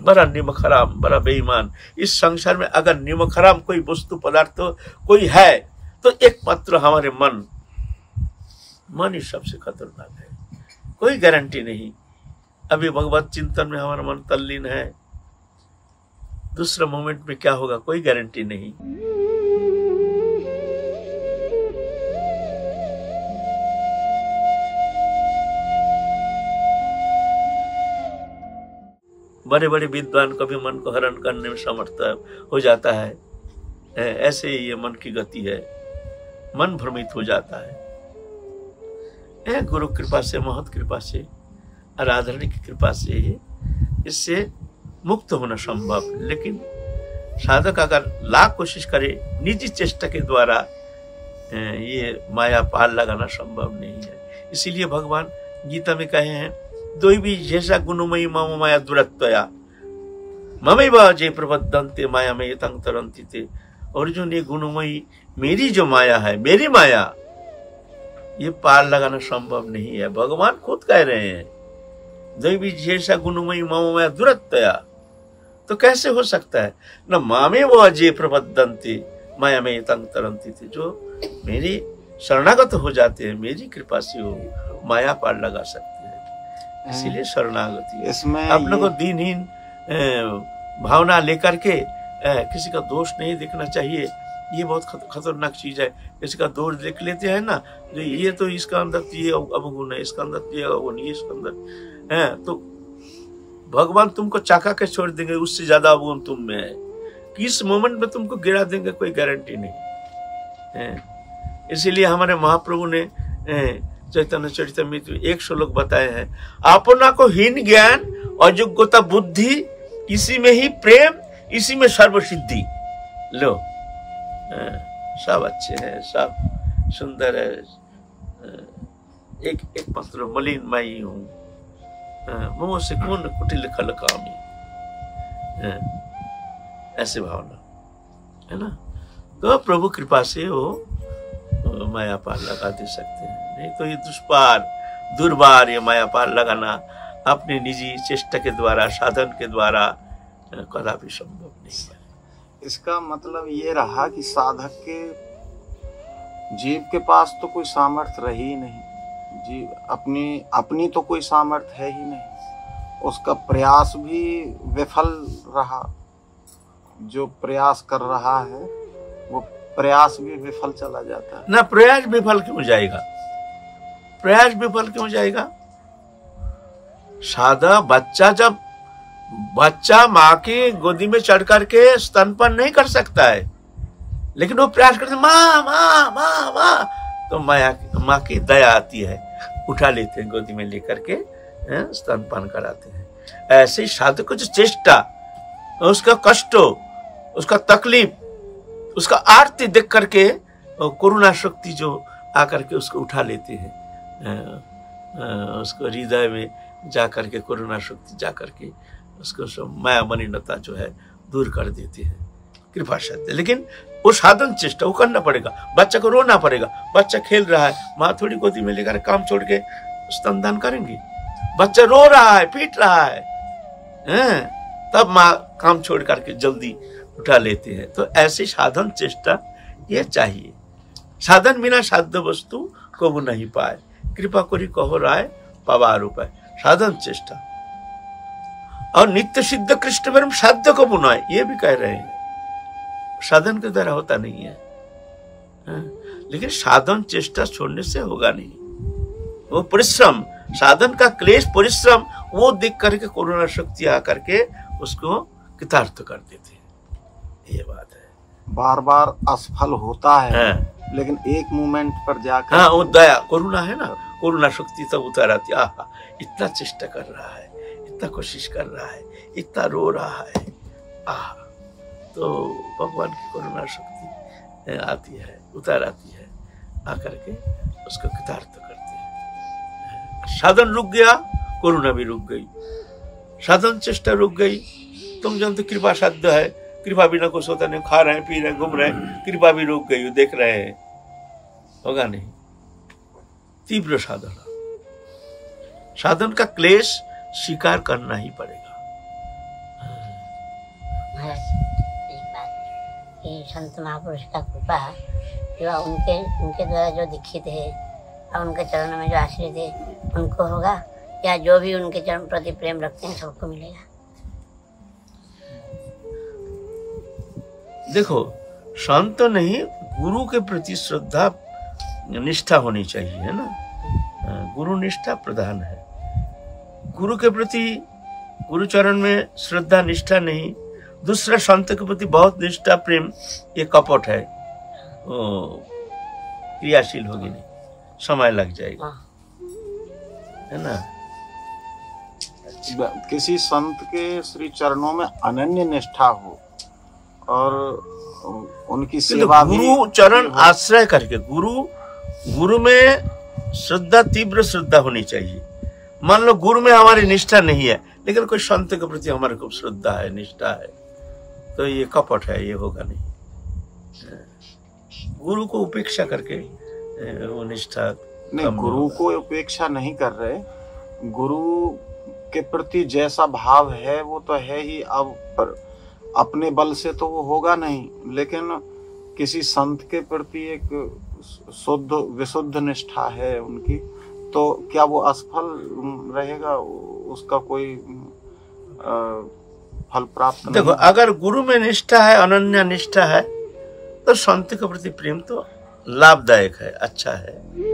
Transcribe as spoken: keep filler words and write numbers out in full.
बड़ा निमक हराम, बड़ा बेईमान। इस संसार में अगर निमक हराम कोई वस्तु पदार्थ कोई है तो एकमात्र हमारे मन, मन ही सबसे खतरनाक है, कोई गारंटी नहीं। अभी भगवत चिंतन में हमारा मन तल्लीन है, दूसरा मोमेंट में क्या होगा कोई गारंटी नहीं। बड़े बड़े विद्वान कभी मन को हरण करने में समर्थ हो जाता है, ऐसे ही ये मन की गति है, मन भ्रमित हो जाता है। गुरु कृपा से, महत कृपा से, आराधना की कृपा से ही इससे मुक्त होना संभव। लेकिन साधक अगर लाख कोशिश करे, निजी चेष्टा के द्वारा ये माया पार लगाना संभव नहीं है। इसीलिए भगवान गीता में कहे हैं, दैवी जैसा गुणमयी मम माया दुरत्वया ममैव जे प्रबद्धन्ते माया में तंग तरंति ते। अर्जुन, ये गुणमयी मेरी जो माया है, मेरी माया, ये पार लगाना संभव नहीं है। भगवान खुद कह रहे हैं दैवी जैसा गुणमयी मम माया दुरत्वया, तो कैसे हो सकता है न। मामेव जे प्रबद्धन्ते माया में तंग तरंति ते, जो मेरी शरणागत हो जाते हैं, मेरी कृपा से वो माया पार लगा सकते। इसीलिए शरणागति। इसमें आप लोगों को दीनहीन भावना लेकर के किसी का दोष नहीं देखना चाहिए, ये बहुत खतरनाक चीज है। किसी का दोष देख लेते हैं ना, जो ये तो इसका अंदर ये अवगुण है, इसका अंदर ये अवगुण, ये इसका अंदर है, तो भगवान तुमको चाका के छोड़ देंगे, उससे ज्यादा अवगुण तुम में है। किस मोमेंट में तुमको गिरा देंगे कोई गारंटी नहीं। इसीलिए हमारे महाप्रभु ने चैतन्य चरितमृत में एक श्लोक बताए हैं, अपना को हीन ज्ञान अयोग्यता बुद्धि, इसी में ही प्रेम, इसी में सर्वसिद्धि। लो, सब अच्छे हैं, सब सुंदर है, एक एक मात्र मलिन माई हूँ, मोह से कौन कुटिल खल कामी, ऐसे भावना है ना। तो प्रभु कृपा से वो माया पार लगा दे सकते हैं, नहीं तो ये दुष्पार दुर्बार ये माया पार लगाना अपने निजी चेष्टा के द्वारा, साधन के द्वारा कदापि संभव नहीं है। इसका मतलब ये रहा कि साधक के जीव के पास तो कोई सामर्थ्य रही नहीं, जीव अपनी अपनी तो कोई सामर्थ्य है ही नहीं, उसका प्रयास भी विफल रहा, जो प्रयास कर रहा है वो प्रयास भी विफल चला जाता है ना। प्रयास विफल क्यों जाएगा, प्रयास विफल क्यों जाएगा। सादा बच्चा, जब बच्चा माँ की गोदी में चढ़ करके स्तनपान नहीं कर सकता है, लेकिन वो प्रयास करते माँ माँ माँ माँ, तो माया माँ की दया आती है, उठा लेते हैं, गोदी में लेकर के स्तनपान कराते हैं। ऐसे ही साधक को जो चेष्टा, उसका कष्ट, उसका तकलीफ, उसका आरती देख करके करुणा शक्ति जो आकर के उसको उठा लेते हैं, उसको हृदय में जा करके करुणा शक्ति जा करके उसको सब माया मलिनता जो है दूर कर देती है कृपा शक्ति। लेकिन वो साधन चेष्टा वो करना पड़ेगा, बच्चा को रोना पड़ेगा। बच्चा खेल रहा है, माँ थोड़ी गोदी में लेकर काम छोड़ के स्तनदान करेंगी। बच्चा रो रहा है, पीट रहा है, तब माँ काम छोड़ करके जल्दी उठा लेते हैं। तो ऐसी साधन चेष्टा ये चाहिए। साधन बिना साध्य वस्तु को वो नहीं पाए, कृपा करी कहो राय पवार उपाय। साधन चेष्टा और नित्य सिद्ध कृष्ण ब्रह्म साध्य को बुनाए, ये भी कह रहे हैं। साधन के द्वारा होता नहीं है, लेकिन साधन चेष्टा छोड़ने से होगा नहीं। वो परिश्रम, साधन का क्लेश परिश्रम, वो देख करके करुणा शक्ति आकर के उसको कृतार्थ कर देते हैं। ये बात है, बार बार असफल होता है, है। लेकिन एक मोमेंट पर जाकर हाँ, वो दया करुणा है ना, करुणा शक्ति तब उतर आती। आहा, इतना चेष्टा कर रहा है, इतना कोशिश कर रहा है, इतना रो रहा है, आहा, तो भगवान की करुणा शक्ति आती है, उतर आती है, आकर के उसको कृतार्थ करते हैं। साधन रुक गया, करुणा भी रुक गई, साधन चेष्टा रुक गई। तुम जानते कृपा साध्य है, कृपा बिना कुछ होता नहीं, खा रहे हैं, पी रहे हैं, घूम रहे हैं, कृपा भी रुक गई, देख रहे हैं, होगा नहीं। तीव्र साधना, साधन का क्लेश स्वीकार करना ही पड़ेगा। कि संत महापुरुष का कृपा जो उनके उनके द्वारा जो दीक्षित है और उनके चरण में जो आश्रित है उनको होगा, या जो भी उनके चरण प्रति प्रेम रखते हैं सबको मिलेगा। देखो, संत तो नहीं, गुरु के प्रति श्रद्धा निष्ठा होनी चाहिए, है ना। गुरु निष्ठा प्रधान है। गुरु के प्रति, गुरु चरण में श्रद्धा निष्ठा नहीं, दूसरा संत के प्रति बहुत निष्ठा प्रेम, ये कपट है, क्रियाशील होगी नहीं, समय लग जाएगा, है ना। किसी संत के श्री चरणों में अनन्य निष्ठा हो और उनकी सेवा, गुरु चरण आश्रय करके, गुरु गुरु में श्रद्धा, तीव्र श्रद्धा होनी चाहिए। मान लो गुरु में हमारी निष्ठा नहीं है लेकिन कोई संत के प्रति हमारे को श्रद्धा है, निष्ठा है, तो ये कपट है, ये होगा नहीं। गुरु को उपेक्षा करके वो निष्ठा नहीं, गुरु को उपेक्षा नहीं कर रहे, गुरु के प्रति जैसा भाव है वो तो है ही। अब पर अपने बल से तो वो होगा नहीं, लेकिन किसी संत के प्रति एक शुद्ध विशुद्ध निष्ठा है उनकी, तो क्या वो असफल रहेगा? उसका कोई आ, फल प्राप्त नहीं। देखो, अगर गुरु में निष्ठा है, अनन्य निष्ठा है, तो संत के प्रति प्रेम तो लाभदायक है, अच्छा है।